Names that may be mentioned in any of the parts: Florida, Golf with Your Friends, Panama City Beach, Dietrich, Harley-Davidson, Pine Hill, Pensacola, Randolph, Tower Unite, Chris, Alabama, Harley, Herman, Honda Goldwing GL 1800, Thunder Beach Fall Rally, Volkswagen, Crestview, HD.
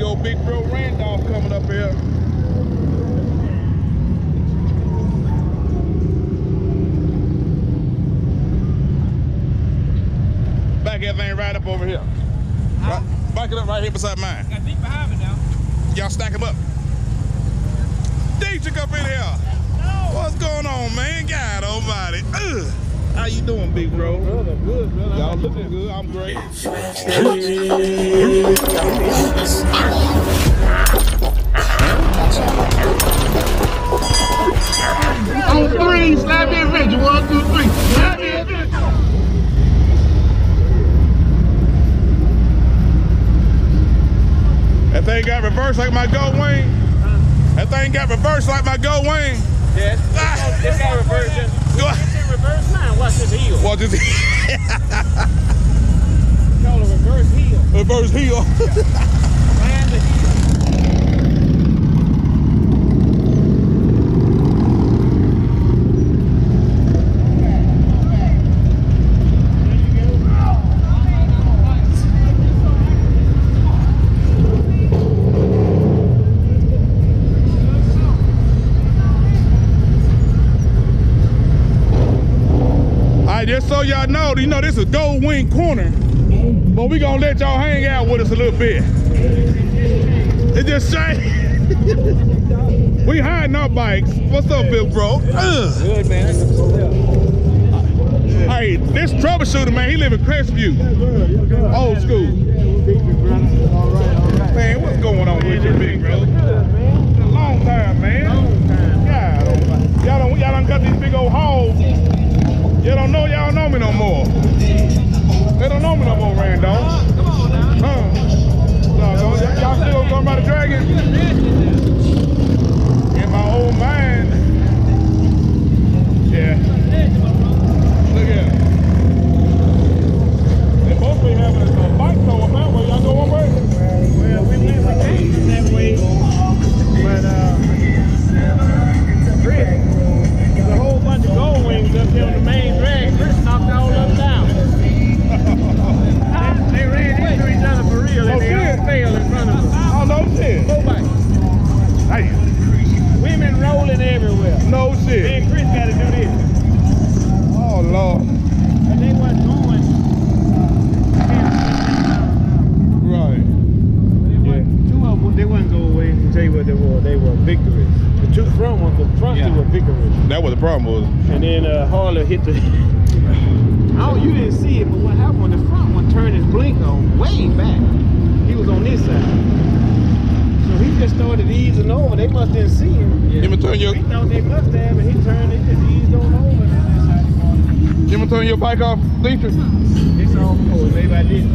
big old big bro Randolph coming up here. Back everything right up over here. Right, back it up right here beside mine. Got deep behind me now. Y'all stack them up. Dietrich up in here. What's going on, man? God almighty. Ugh. How you doing, big bro? I'm good, brother. Y'all looking good. I'm great. On three, slap it, Reggie. 1, 2, 3. Slap it, Reggie. That thing got reversed like my goat wing. That thing got reversed like my goat wing. Yeah, it's got reversed. Go reverse now, watch this heel. Watch this heel. It's called a reverse heel. Reverse heel. Land the Just so y'all know, you know this is Gold Wing Corner, but we gonna let y'all hang out with us a little bit. It just changed. We hiding our bikes. What's up, big bro? Good, man. Hey, this troubleshooter, man, he live in Crestview. Old school. Man, what's going on with you, big bro? It's a long time, man. God, y'all done cut these big old holes. Y'all know me no more. They don't know me no more, Randolph. Come on now. Y'all still talking about the dragon? In my old mind. Yeah. Look at them. They must be having a bike tow up that way. Y'all go one way? Well, we went that way. But, it's a drag. There's a whole bunch of gold wings up here on the main drag. Chris knocked all of them down. They ran into each other for real, and they all failed in front of us. Oh, no shit. Nobody. Damn. Women rolling everywhere. No shit. Me and Chris got to do this. Oh, Lord. And they weren't going. Right. They wouldn't go away. To tell you what they were. They were victories. The two front ones, the front two were victories. That was the problem was. And then Harley hit the. Oh, you didn't see it, but what happened? When the front one turned his blink on way back. He was on this side, so he just started easing over. They must have seen him. Yeah. He thought they must have, and he turned. They just eased on over. You want to turn your bike off, Dietrich? It's all cool. Maybe I didn't.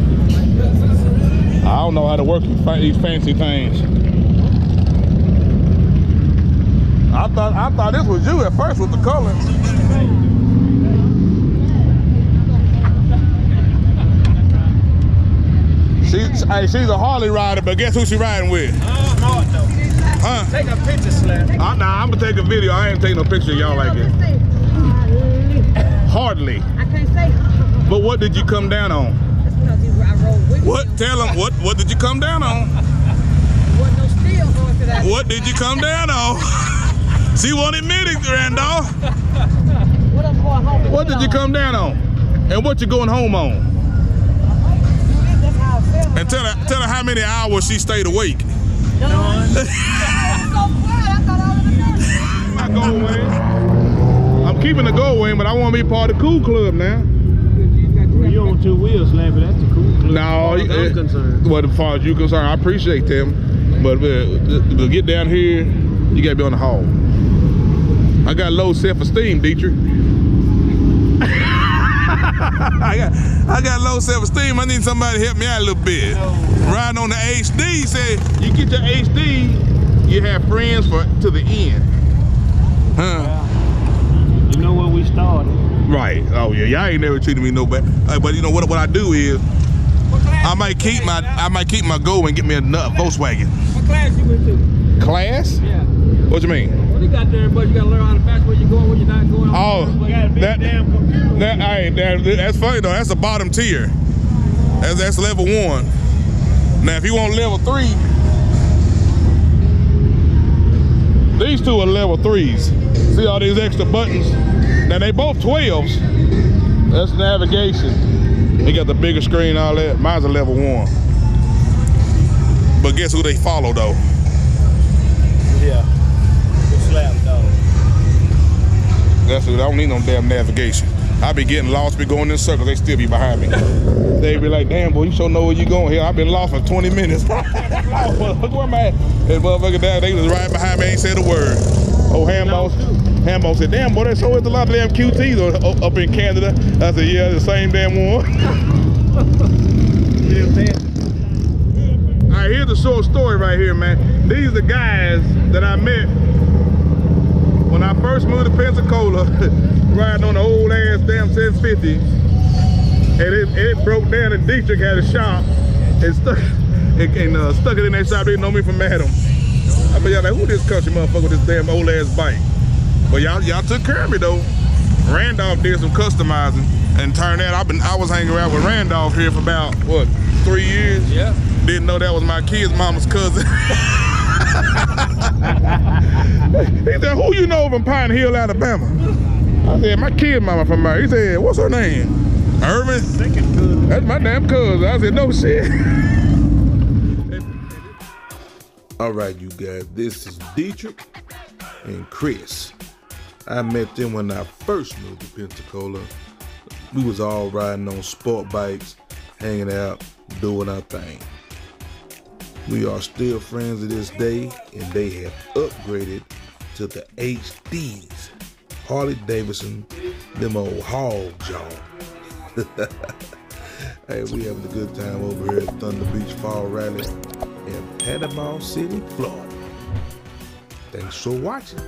I don't know how to work these fancy things. I thought this was you at first with the colors. She's a Harley rider, but guess who she riding with? Smart though. Huh? Take a picture, Slim. Nah, I'm gonna take a video. I ain't taking no picture of y'all like it. Hardly. I can't say. But what did you come down on? What? Tell them, what did you come down on? What did you come down on? She won't admit it, Randolph. What did you come down on? And what you going home on? And tell her how many hours she stayed awake. None. My gold wing. I'm keeping the gold wing, but I want to be part of the cool club now. You on two wheels, Lambert, that's the cool club. No, I'm concerned. Well, as far as you're concerned, I appreciate them. But to get down here, you gotta be on the haul. I got low self-esteem, Dietrich. I got low self-esteem. I need somebody to help me out a little bit. Riding on the HD, say you get your HD, you have friends to the end. Huh? Well, you know where we started. Right. Oh yeah. Y'all ain't never treated me no bad. But you know what I do is I might keep my goal and get me another Volkswagen. What class you went to? Class? Yeah. What you mean? Well, you got there, but you gotta learn how to fast where you're going, where you're not going. Oh, that's funny though. That's the bottom tier. That's level 1. Now if you want level 3, These two are level 3s. See all these extra buttons? Now they both 12s. That's navigation. They got the bigger screen, all that. Mine's a level 1. But guess who they follow though? Yeah, the slap dog. That's what, I don't need no damn navigation. I be getting lost, be going in circles, they still be behind me. They be like, damn boy, you sure know where you going here. I've been lost for 20 minutes. Look where am I at? That motherfucker down, they was right behind me, ain't said a word. Oh, Hambo said, damn boy, they so it's a lot of damn QTs up in Canada. I said, yeah, the same damn one. You know what I'm saying? All right, here's the short story right here, man. These are guys that I met when I first moved to Pensacola, riding on the old ass damn 750, and it broke down and Dietrich had a shop and stuck it in that shop. They didn't know me from Adam. I mean, y'all like, who this country motherfucker with this damn old ass bike? But y'all took care of me though. Randolph did some customizing and turned out I was hanging around with Randolph here for about what, 3 years? Yeah. Didn't know that was my kid's mama's cousin. He said, who you know from Pine Hill, Alabama? I said, my kid's mama from there. He said, what's her name? Herman? Second cousin. That's my damn cousin. I said, no shit. All right, you guys, this is Dietrich and Chris. I met them when I first moved to Pensacola. We was all riding on sport bikes, hanging out, doing our thing. We are still friends to this day, and they have upgraded to the HDs. Harley-Davidson, them old hog jaw. Hey, we having a good time over here at Thunder Beach Fall Rally in Panama City, Florida. Thanks for watching.